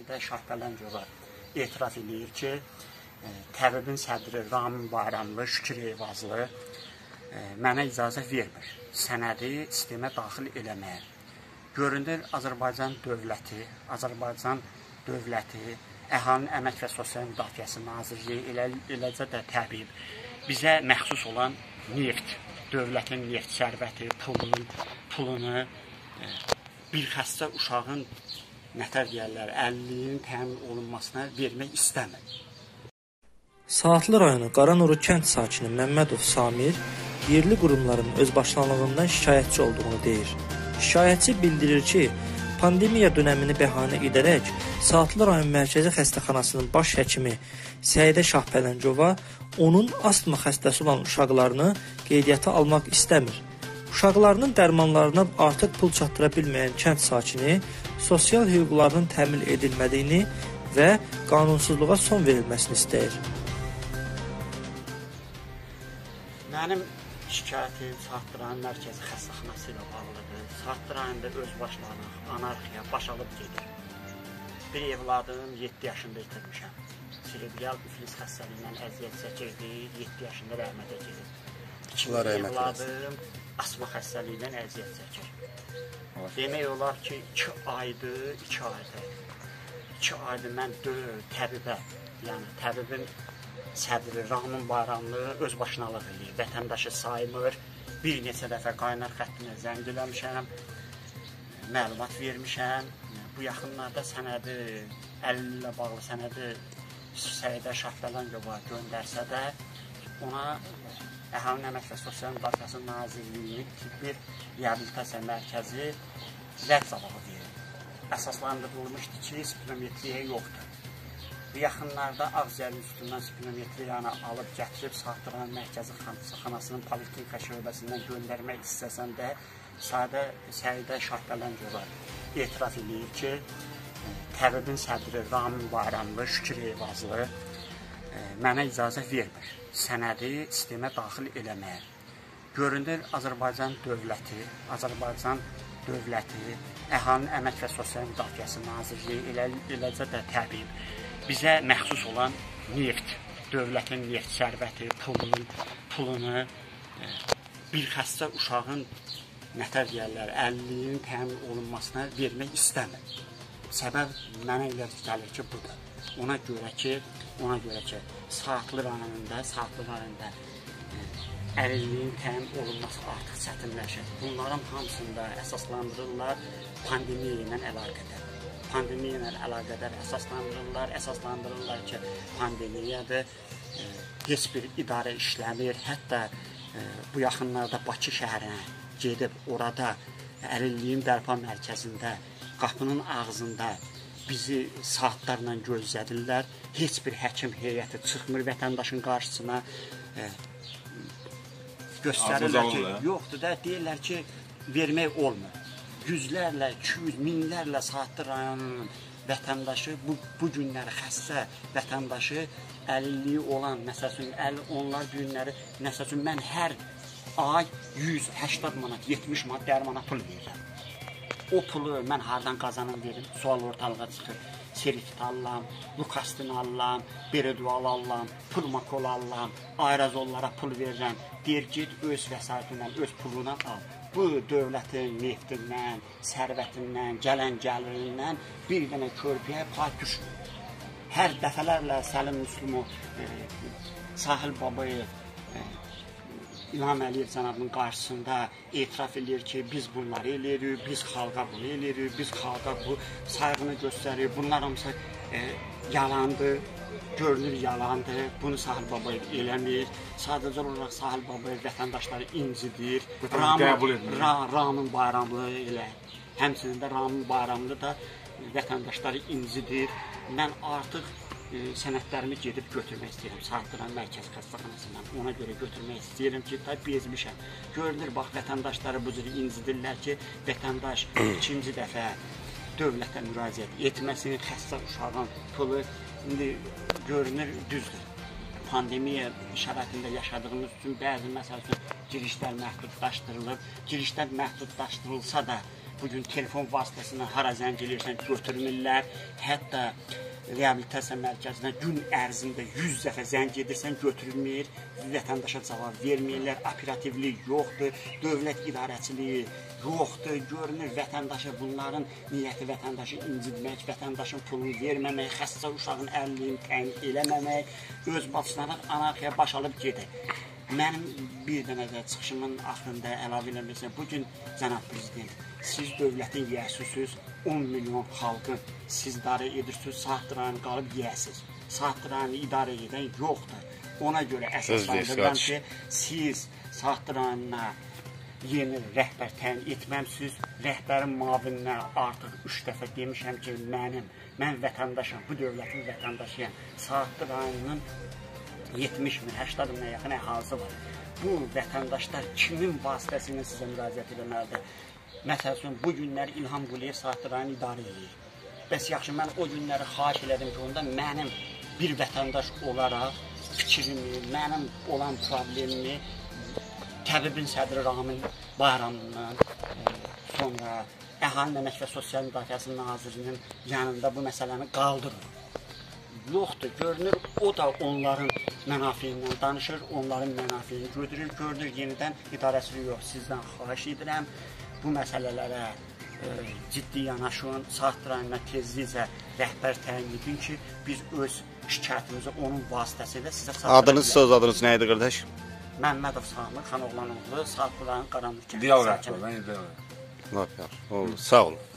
Səidə Şahpələngova etiraz edir ki, təbibin sədri Ram Bayramlı Şakir Əvazlı mənə icazə vermir sənədi sistemə daxil eləməyə. Görünür, Azərbaycan dövləti, Əhalinin Əmək və Sosial Müdafiəsi Nazirliyi, eləcə də təbib, bizə məxsus olan neft, dövlətin neft sərvəti, pulunu bir xəstə uşağın, nətər deyərlər, 50-nin təmin olunmasına vermək istəmir. Saatlı rayonu Qaranuru kənd sakini Məmmdov Samir yerli qurumların özbaşlanlığından şikayətçi olduğunu deyir. Şikayətçi bildirir ki, pandemiya dönəmini bəhanə edərək Saatlı rayon mərkəzi xəstəxanasının baş həkimi Səidə Şahpələngova onun astma xəstəsi olan uşaqlarını qeydiyyata almaq istəmir. Uşaqlarının dərmanlarına artıq pul çatdıra bilməyən kənd sakini sosial hüquqlarının təmin edilmədiyini və qanunsuzluğa son verilməsini istəyir. Mənim şikayətim Saatlı rayon mərkəzi xəstəxanası ilə bağlıdır. Saatlı rayonda özbaşlanıq, anarxiya baş alıb gedir. Bir evladım 7 yaşında itirmişəm. Serebral iflis xəstəliyindən əziyyət çəkirdi, 7 yaşında rəhmətə gedir. İkinci evladım asma xəstəliyindən əziyyət çəkir. Demək olar ki, 2 aydır mən təbibə, yəni təbibin sədri Ramın Bayramlı özbaşınalıq eləyir, vətəndaşı saymır. Bir neçə dəfə qaynar xəttinə zəng eləmişəm, məlumat vermişəm. Bu yaxınlarda sənədi, 50 ilə bağlı sənədi Səidə Şahpələngova göndərsə də, ona Əhalinin Əmək və Sosial Müdafiəsi Nazirliyinin tibbi reabilitasiya mərkəzi rədd cavabı verir. Əsaslandırılmışdı ki, spirometriya yoxdur. Bu yaxınlarda Ağzəlin üstündən spirometriyanı alıb gətirib Saatlı rayon mərkəzi xəstəxanasının poliklinika şöbəsindən göndərmək istəsən də Səidə Şahpələngova etiraz edir ki, təbibin sədri Ram Bayramlı Şakir Əvazlı mənə icazə vermir sənədi sistemə daxil eləməyə. Görünür, Azərbaycan dövləti, Əhalinin Əmək və Sosial Müdafiəsi Nazirliyi, eləcə də təbib, bizə məxsus olan neft, dövlətin neft sərvəti, pulunu bir xəstə uşağın, nətər deyərlər, 50-nin təmin olunmasına vermək istəmir. Səbəb mənə elə gəlir ki, budur. Ona görə ki, saatlı rayonunda 50-nin təmin olunması artıq çətinləşir. Bunların hamısında əsaslandırırlar pandemiya ilə əlaqədar əsaslandırırlar ki, pandemiyadır, heç bir idarə işləmir. Hətta bu yaxınlarda Bakı şəhərinə gedib orada Əlilliyin Bərpa Mərkəzində qapının ağzında bizi saatlarla gözlədirlər. Heç bir həkim heyəti çıxmır vətəndaşın qarşısına. Göstərirlər ki, yoxdur da, deyirlər ki, vermək olmur. Yüzlərlə, 200, minlərlə Saatlı rayonunun vətəndaşı, bu günləri xəstə vətəndaşı, əlilliyi olan, məsəl üçün mən hər ay 180 manat, 70 manat dərmana pul verirəm. O pulu mən hardan qazanım verim, sual ortalığa çıxır. Serifit alıram, Lukastin alıram, Beredual alıram, Pulmakol alıram, aerozollara pul verirəm. Deyir, git öz vəsaitindən, öz pulundan al. Bu dövlətin neftindən, sərvətindən, gələn gəlirindən bir dənə körpüyə pay düşmür. Hər dəfələrlə Səlim Müslümov, Sahil Babayev, İlham Əliyev cənabının qarşısında etiraf edir ki, biz bunları eləyirik, biz xalqa bunu eləyirik, biz xalqa bu sayğını göstəririk. Bunlar hamısı yalandır, görünür yalandır. Bunu Sahil Babayev eləmir. Sadəcə olaraq Sahil Babayev vətəndaşları incidir. Ramın Bayramlı elə, həmçinin də Ramın Bayramlı da vətəndaşları incidir. Mən artıq sənədlərimi gedib götürmək istəyirəm Saatlı rayon mərkəzi xəstəxanasından. Ona görə götürmək istəyirəm ki, da bezmişəm. Görünür, bax, vətəndaşları bu cür incidirlər ki, vətəndaş ikinci dəfə dövlətə müraciət etməsin, xəstə uşağın pulu. İndi görünür, düzdür. Pandemiya şəraitində yaşadığımız üçün bəzi, məsəl üçün, girişlər məhdudlaşdırılıb. Girişlər məhdudlaşdırılsa da bugün telefon vasıtasıyla hara zəng eləyirsən götürmürlər. Hətta reabilitasiya mərkəzinə gün ərzində 100 dəfə zəng edirsən götürmür, vətəndaşa cavab vermirlər, operativlik yoxdur, dövlət idarəçiliyi yoxdur, görünür vətəndaşı bunların niyyəti vətəndaşı incitmək, vətəndaşın pulunu verməmək, xəstə uşağın əlini təyin eləməmək, öz bacısına anarxiya baş alıb gedir. Mənim bir dənə də çıxışımın axırında əlavə eləməsə, bugün cənab prezident, siz dövlətin yiyəsiniz, 10 milyon xalqı siz idarə edirsiniz, saat durağını qalıb yiyəsiniz. Saat durağını idarə edən yoxdur. Ona görə əsaslandırıram ki, siz saat durağına yeni rəhbər təyin etməmsiniz. Rəhbərin mavininə artıq 3 dəfə demişəm ki, mən vətəndaşım, bu dövlətin vətəndaşıyam. Saat durağının 70 min, 80 minə yaxın əhalisi var. Bu vətəndaşlar kimin vasitəsini sizə müraciət edəməlidir? Məsəl üçün, bu günləri İlham Qüleyi saat durağını idarə edir. Bəs yaxşı, mən o günləri xahiş elədim ki, onda mənim bir vətəndaş olaraq fikrimi, mənim olan problemimi təbibin sədri Ram Bayramlının, sonra Əhalinin Əmək və Sosial Müdafiəsi Nazirinin yanında bu məsələni qaldırır. Yoxdur, görünür, o da onların mənafiyindən danışır, onların mənafiyini götürür, görünür, yenidən idarəçiliyi yox, sizdən xahiş edirəm, bu məsələlərə ciddi yanaşın, saat durağına tezliklə rəhbər təyin edin ki, biz öz şikayətimizi onun vasitəsilə sizə çatdıraq. Adınız, söz adınız nə idi qardaş? Məmmədov Samir, Xanoğlan oğlu, saat durağının qaranlıq kəndi sakini. Diyav rəhbər, mən idəyəm. Sağ olun.